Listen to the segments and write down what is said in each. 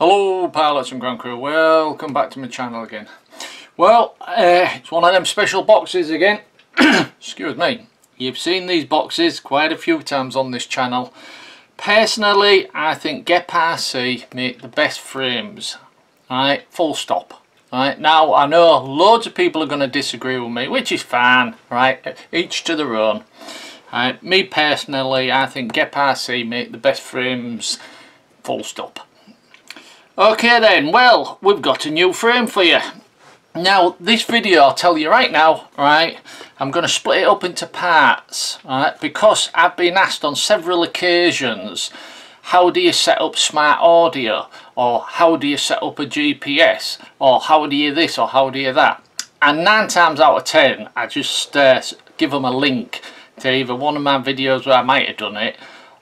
Hello pilots and ground crew, welcome back to my channel again. Well, it's one of them special boxes again. Excuse me. You've seen these boxes quite a few times on this channel. Personally, I think GEPRC make the best frames. Right, full stop. Right, now I know loads of people are going to disagree with me, which is fine. Right, each to their own. Right, me personally, I think GEPRC make the best frames. Full stop. Okay then, well, we've got a new frame for you. Now this video, I'll tell you right now, right, I'm going to split it up into parts, right, because I've been asked on several occasions, how do you set up smart audio, or how do you set up a GPS, or how do you this, or how do you that, and 9 times out of 10 I just give them a link to either one of my videos where I might have done it,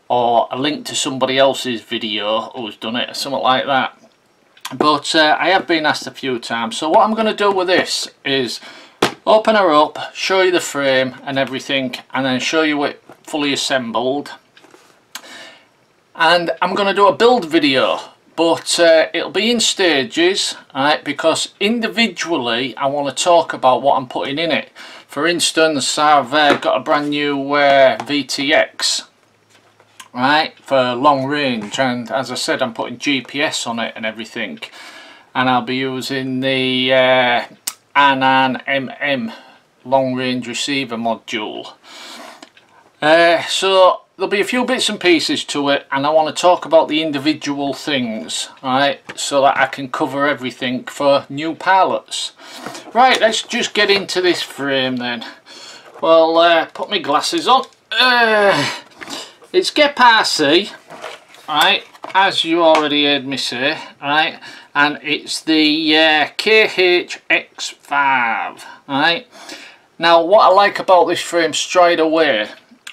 or a link to somebody else's video who's done it, or something like that. But I have been asked a few times, so what I'm going to do with this is open her up, show you the frame and everything, and then show you it fully assembled. And I'm going to do a build video, but it'll be in stages, right? Because individually I want to talk about what I'm putting in it. For instance, I've got a brand new VTX, right, for long range, and as I said, I'm putting GPS on it and everything, and I'll be using the Anan MM long range receiver module, so there'll be a few bits and pieces to it, and I want to talk about the individual things, right, so that I can cover everything for new pilots. Right, let's just get into this frame then. Well, put my glasses on. It's GEPRC, right, as you already heard me say, right, and it's the KHX5, right. Now what I like about this frame straight away,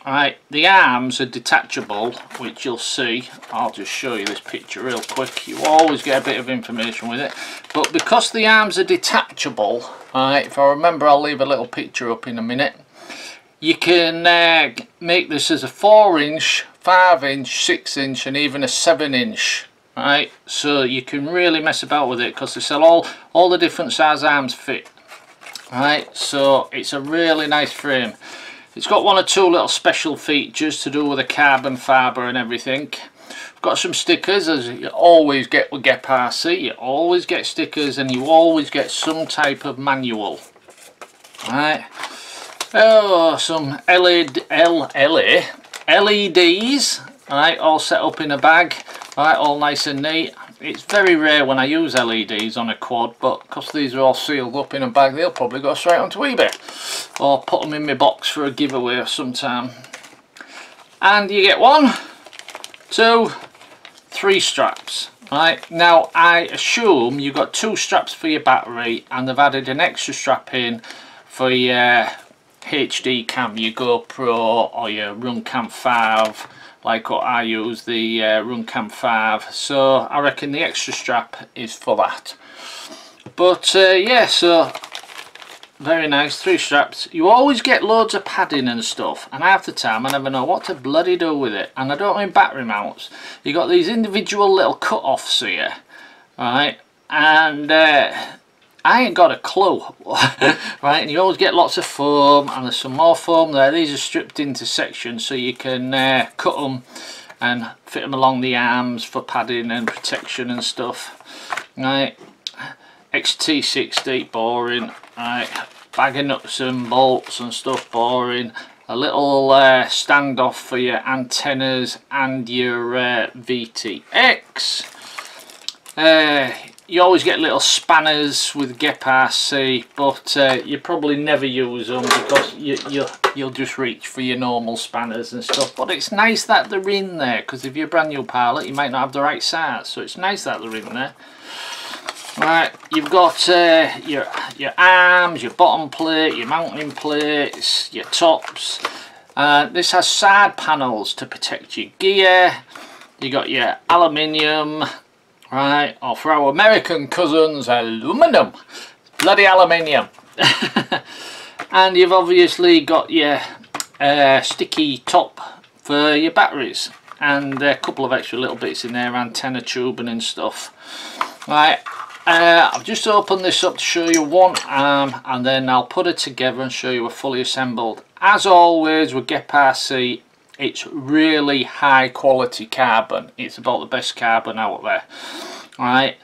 right, the arms are detachable, which you'll see. I'll just show you this picture real quick, you always get a bit of information with it, but because the arms are detachable, right, if I remember I'll leave a little picture up in a minute. You can make this as a 4-inch, 5-inch, 6-inch and even a 7-inch, right? So you can really mess about with it, because they sell all the different size arms fit, right? So it's a really nice frame. It's got one or two little special features to do with the carbon fibre and everything. We've got some stickers, as you always get with GEPRC. You always get stickers and you always get some type of manual, right? Oh, some LEDs, right, all set up in a bag, right, all nice and neat. It's very rare when I use LEDs on a quad, but because these are all sealed up in a bag, they'll probably go straight onto eBay, or put them in my box for a giveaway sometime. And you get 1, 2, 3 straps. Right, now I assume you've got 2 straps for your battery, and they've added an extra strap in for your HD cam, your GoPro or your Runcam 5, like what I use, the Runcam 5, so I reckon the extra strap is for that. But yeah, so very nice, 3 straps. You always get loads of padding and stuff, and half the time I never know what to bloody do with it, and I don't mean battery mounts. You got these individual little cut-offs here, right, and I ain't got a clue, right, and you always get lots of foam, and there's some more foam there. These are stripped into sections so you can cut them and fit them along the arms for padding and protection and stuff, right. XT60, boring, right, bag of nuts and bolts and stuff, boring. A little standoff for your antennas and your VTX. You always get little spanners with GEPRC, but you probably never use them, because you'll just reach for your normal spanners and stuff. But it's nice that they're in there, because if you're a brand new pilot, you might not have the right size, so it's nice that they're in there. Right, you've got your arms, your bottom plate, your mounting plates, your tops. This has side panels to protect your gear. You got your aluminium. Right, or for our American cousins, aluminum. Bloody aluminium. And you've obviously got your sticky top for your batteries. and a couple of extra little bits in there, antenna tubing and stuff. Right, I've just opened this up to show you one arm, and then I'll put it together and show you a fully assembled. As always with GEPRC, it's really high quality carbon. It's about the best carbon out there. All right,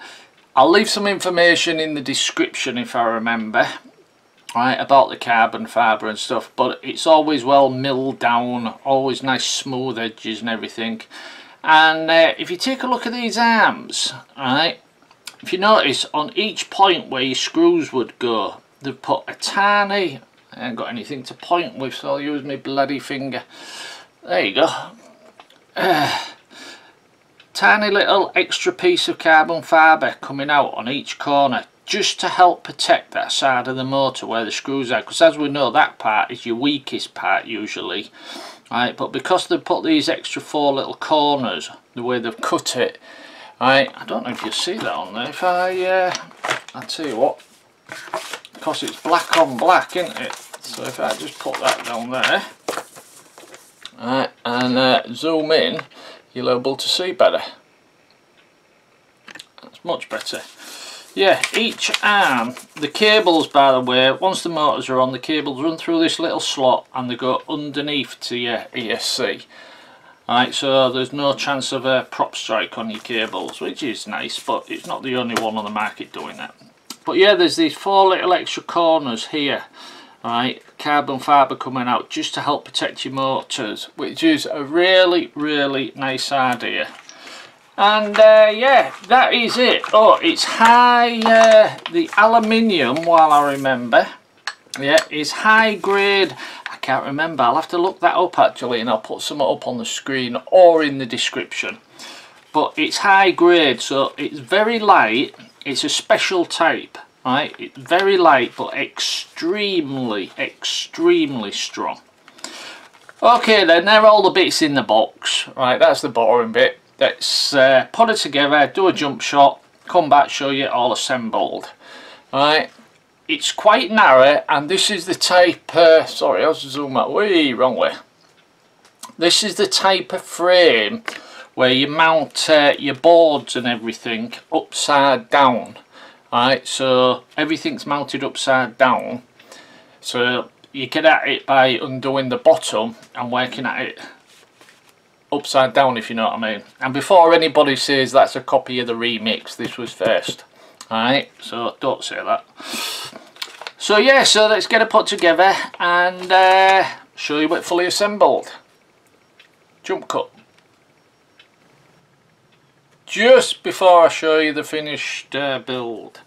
I'll leave some information in the description if I remember, right, about the carbon fibre and stuff, but it's always well milled down, always nice smooth edges and everything. And if you take a look at these arms, right, if you notice on each point where your screws would go, they've put a tiny, I haven't got anything to point with, so I'll use my bloody finger, there you go, tiny little extra piece of carbon fibre coming out on each corner, just to help protect that side of the motor where the screws are, because as we know that part is your weakest part usually, right? But because they've put these extra four little corners, the way they've cut it, right? I don't know if you see that on there, if I'll tell you what, because it's black on black, isn't it? So if I just put that down there, right, and zoom in, you'll be able to see better. That's much better. Yeah, each arm, the cables, by the way, once the motors are on, the cables run through this little slot and they go underneath to your ESC. Alright, so there's no chance of a prop strike on your cables, which is nice, but it's not the only one on the market doing that. But yeah, there's these four little extra corners here, right, carbon fibre coming out just to help protect your motors, which is a really, really nice idea. And yeah, that is it. Oh, it's high, the aluminium, while I remember, yeah, is high grade. I can't remember, I'll have to look that up actually, and I'll put some up on the screen or in the description. But it's high grade, so it's very light. It's a special type, right? It's very light but extremely, extremely strong. Okay then, they're all the bits in the box, right? That's the boring bit. Let's put it together, do a jump shot, come back, show you it all assembled. Right, it's quite narrow, and this is the type, sorry, I was zooming out, way wrong way. This is the type of frame where you mount your boards and everything upside down. Right, so everything's mounted upside down. So you get at it by undoing the bottom and working at it upside down, if you know what I mean. And before anybody says that's a copy of the remix, this was first. Alright, so don't say that. So yeah, so let's get it put together and show you it fully assembled. Jump cut. Just before I show you the finished build,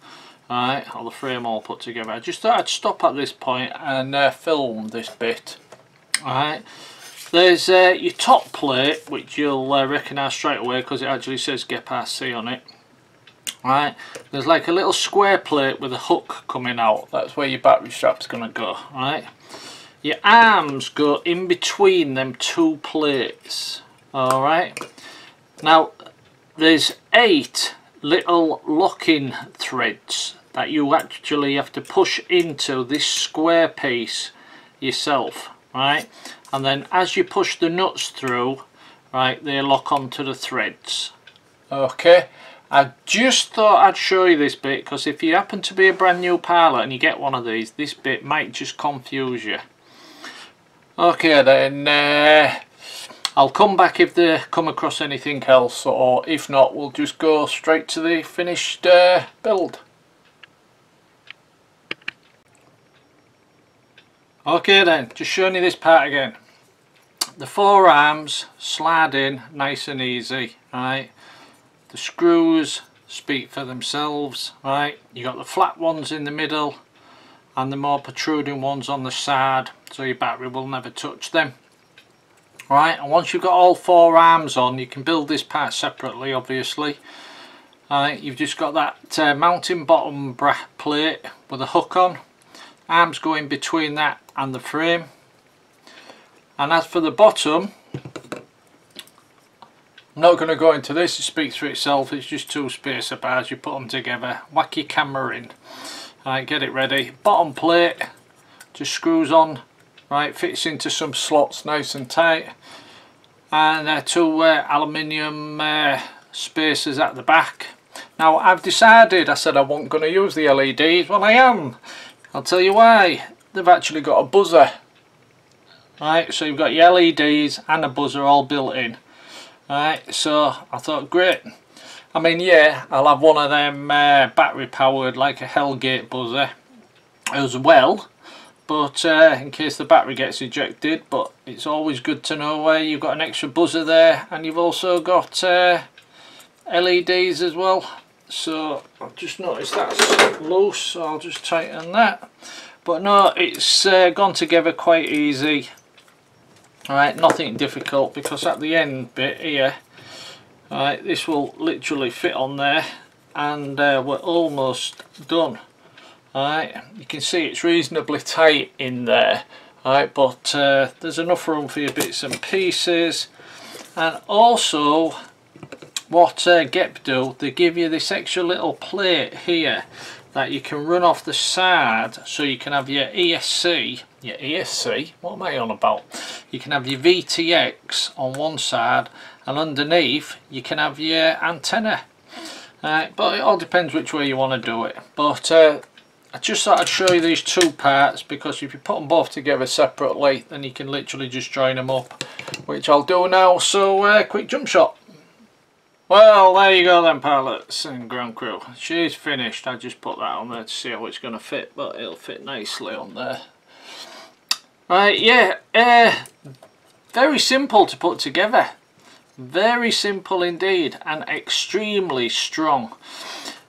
alright, or the frame all put together, I just thought I'd stop at this point and film this bit. Alright. There's your top plate, which you'll recognise straight away because it actually says GEPRC on it. Right, there's like a little square plate with a hook coming out. That's where your battery strap's going to go. Right, your arms go in between them two plates. All right. Now there's 8 little locking threads that you actually have to push into this square piece yourself. Right, and then as you push the nuts through, right, they lock onto the threads. Okay, I just thought I'd show you this bit because if you happen to be a brand new parlour and you get one of these, this bit might just confuse you. Okay then, I'll come back if they come across anything else, or if not, we'll just go straight to the finished build. Okay then, just showing you this part again. The four arms slide in nice and easy, right? The screws speak for themselves, right? You got the flat ones in the middle and the more protruding ones on the side, so your battery will never touch them. Right, and once you've got all four arms on, you can build this part separately obviously. Right, you've just got that mounting bottom plate with a hook on. Arms go in between that and the frame, and as for the bottom, I'm not going to go into this, it speaks for itself. It's just two spacer bars, you put them together, whack your camera in, right, get it ready. Bottom plate just screws on, right, fits into some slots nice and tight. and two aluminium spacers at the back. Now I've decided, I said I wasn't going to use the LEDs, well I am. I'll tell you why. They've actually got a buzzer. Right, so you've got your LEDs and a buzzer all built in. Right, so I thought great. I mean, yeah, I'll have one of them battery powered like a Hellgate buzzer as well, but in case the battery gets ejected. But it's always good to know where you've got an extra buzzer there, and you've also got LEDs as well. So I've just noticed that's loose, so I'll just tighten that. But no, it's gone together quite easy. Alright, nothing difficult, because at the end bit here, alright, this will literally fit on there, and we're almost done. Alright, you can see it's reasonably tight in there. Alright, but there's enough room for your bits and pieces. And also, what GEP do, they give you this extra little plate here that you can run off the side, so you can have your ESC, what am I on about? You can have your VTX on one side, and underneath you can have your antenna. But it all depends which way you want to do it. But I just thought I'd show you these two parts, because if you put them both together separately, then you can literally just join them up, which I'll do now. So quick jump shot. Well, there you go then, pilots and ground crew, she's finished. I just put that on there to see how it's going to fit, but it'll fit nicely on there. Right, yeah, very simple to put together, very simple indeed, and extremely strong.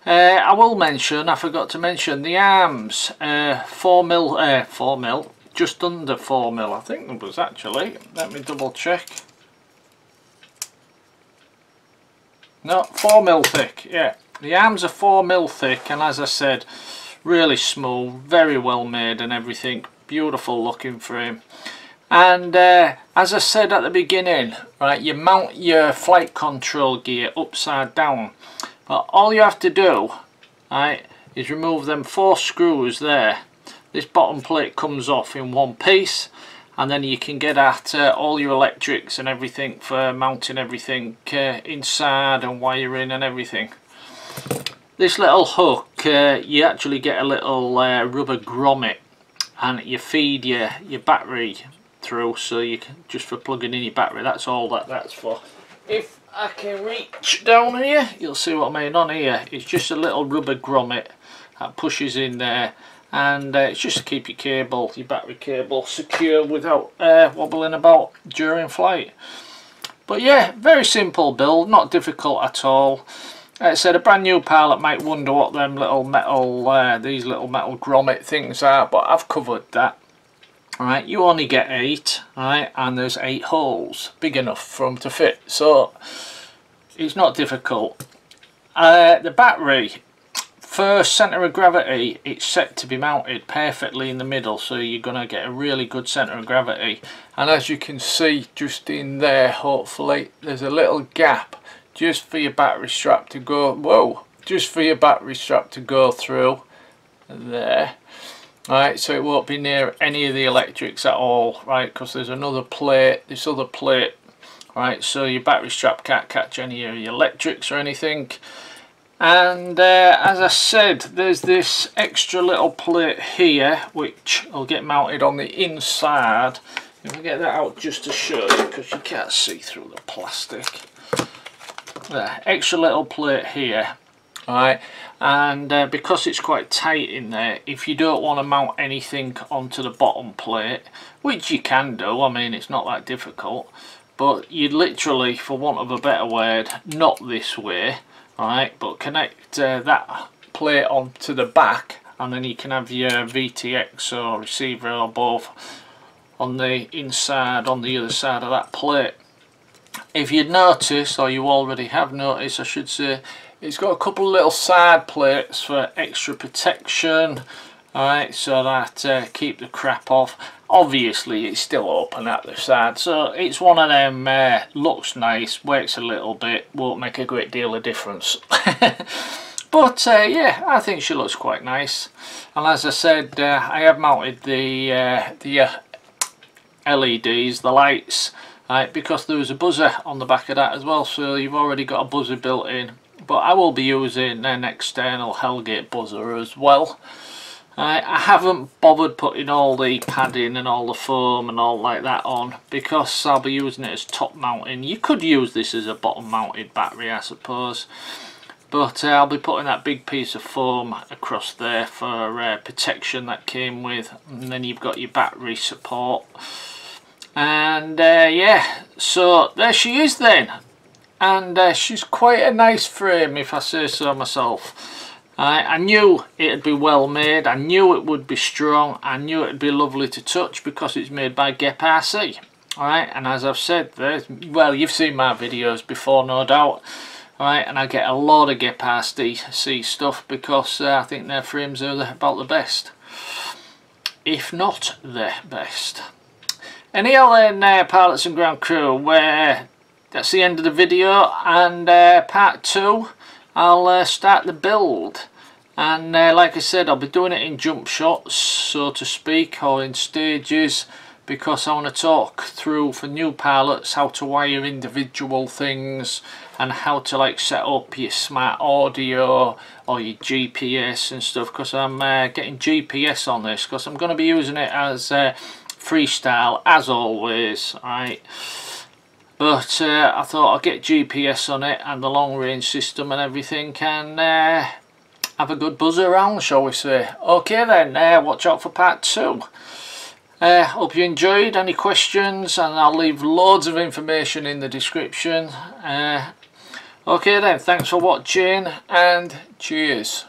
I will mention, I forgot to mention, the arms, 4mm, just under 4mm I think it was actually, let me double check. No, 4mm thick, yeah. The arms are 4mm thick, and as I said, really smooth, very well made and everything. Beautiful looking frame. And as I said at the beginning, right, you mount your flight control gear upside down. But all you have to do, right, is remove them 4 screws there. This bottom plate comes off in one piece, and then you can get at all your electrics and everything for mounting everything inside and wiring and everything. This little hook, you actually get a little rubber grommet, and you feed your battery through, so you can, just for plugging in your battery, that's all that's for. If I can reach down here, you'll see what I mean. On here, it's just a little rubber grommet that pushes in there. And it's just to keep your cable, your battery cable, secure without wobbling about during flight. But yeah, very simple build, not difficult at all. Like I said, a brand new pilot might wonder what them little metal, these little metal grommet things are, but I've covered that. All right, you only get 8, right, and there's 8 holes, big enough for them to fit, so it's not difficult. The battery. For centre of gravity, it's set to be mounted perfectly in the middle, so you're going to get a really good centre of gravity. And as you can see just in there, hopefully, there's a little gap just for your battery strap to go, whoa, just for your battery strap to go through there. Right, so it won't be near any of the electrics at all, right, because there's another plate, this other plate, right, so your battery strap can't catch any of your electrics or anything. And as I said, there's this extra little plate here which will get mounted on the inside. If I get that out just to show you, because you can't see through the plastic. There, extra little plate here. Alright, and because it's quite tight in there, if you don't want to mount anything onto the bottom plate, which you can do, I mean it's not that difficult, but you'd literally, for want of a better word, not this way. Alright, but connect that plate onto the back, and then you can have your VTX or receiver or both on the inside, on the other side of that plate. If you'd noticed, or you already have noticed I should say, it's got a couple of little side plates for extra protection. Alright, so that keep the crap off. Obviously it's still open at the side, so it's one of them, looks nice, works a little bit, won't make a great deal of difference. But yeah, I think she looks quite nice. And as I said, I have mounted the LEDs, the lights, because there was a buzzer on the back of that as well, so you've already got a buzzer built in. But I will be using an external Hellgate buzzer as well. I haven't bothered putting all the padding and all the foam and all like that on, because I'll be using it as top mounting. You could use this as a bottom mounted battery, I suppose, but I'll be putting that big piece of foam across there for protection that came with, and then you've got your battery support. And yeah, so there she is then, and she's quite a nice frame if I say so myself. I knew it'd be well made, I knew it would be strong, I knew it'd be lovely to touch because it's made by GEPRC. Alright, and as I've said, well, you've seen my videos before, no doubt. Alright, and I get a lot of GEPRC stuff because I think their frames are about the best. If not the best. Anyhow then, pilots and ground crew, that's the end of the video, and part 2. I'll start the build, and like I said, I'll be doing it in jump shots, so to speak, or in stages, because I want to talk through for new pilots how to wire individual things and how to like set up your smart audio or your GPS and stuff, because I'm getting GPS on this, because I'm going to be using it as freestyle as always. Alright. But I thought I'll get GPS on it and the long range system and everything, and have a good buzz around, shall we say. Okay then, watch out for part 2. Hope you enjoyed. Any questions, and I'll leave loads of information in the description. Okay then, thanks for watching and cheers.